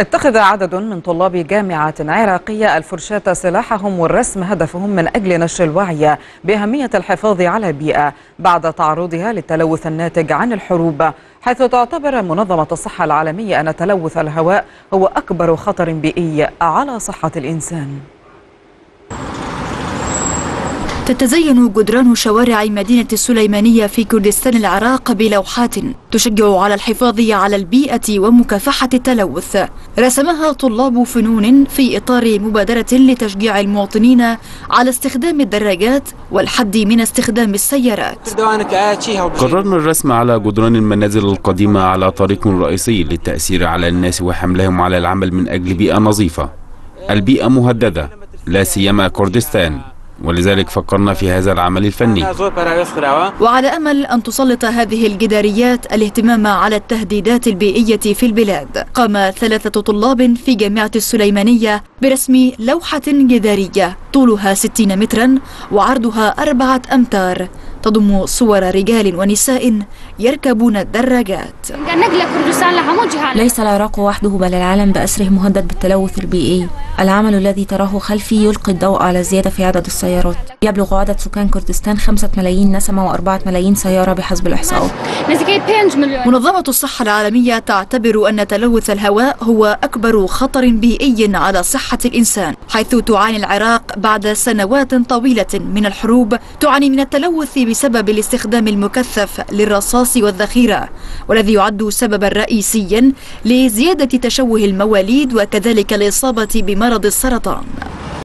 اتخذ عدد من طلاب جامعة عراقية الفرشاة سلاحهم والرسم هدفهم من أجل نشر الوعي بأهمية الحفاظ على البيئة بعد تعرضها للتلوث الناتج عن الحروب، حيث تعتبر منظمة الصحة العالمية أن تلوث الهواء هو أكبر خطر بيئي على صحة الإنسان. تتزين جدران شوارع مدينة السليمانية في كردستان العراق بلوحات تشجع على الحفاظ على البيئة ومكافحة التلوث، رسمها طلاب فنون في إطار مبادرة لتشجيع المواطنين على استخدام الدراجات والحد من استخدام السيارات. قررنا الرسم على جدران المنازل القديمة على طريق رئيسي للتأثير على الناس وحملهم على العمل من أجل بيئة نظيفة. البيئة مهددة، لا سيما كردستان، ولذلك فكرنا في هذا العمل الفني. وعلى أمل أن تسلط هذه الجداريات الاهتمام على التهديدات البيئية في البلاد، قام 3 طلاب في جامعة السليمانية برسم لوحة جدارية طولها 60 مترا وعرضها 4 أمتار، تضم صور رجال ونساء يركبون الدراجات. ليس العراق وحده بل العالم بأسره مهدد بالتلوث البيئي. العمل الذي تراه خلفي يلقي الضوء على الزيادة في عدد السيارات. يبلغ عدد سكان كردستان 5 ملايين نسمة و4 ملايين سيارة بحسب الإحصاءات. منظمة الصحة العالمية تعتبر أن تلوث الهواء هو أكبر خطر بيئي على صحة الإنسان، حيث تعاني العراق بعد سنوات طويلة من الحروب تعاني من التلوث بسبب الاستخدام المكثف للرصاص والذخيرة، والذي يعد سببا رئيسيا لزيادة تشوه المواليد وكذلك الإصابة بمرض السرطان.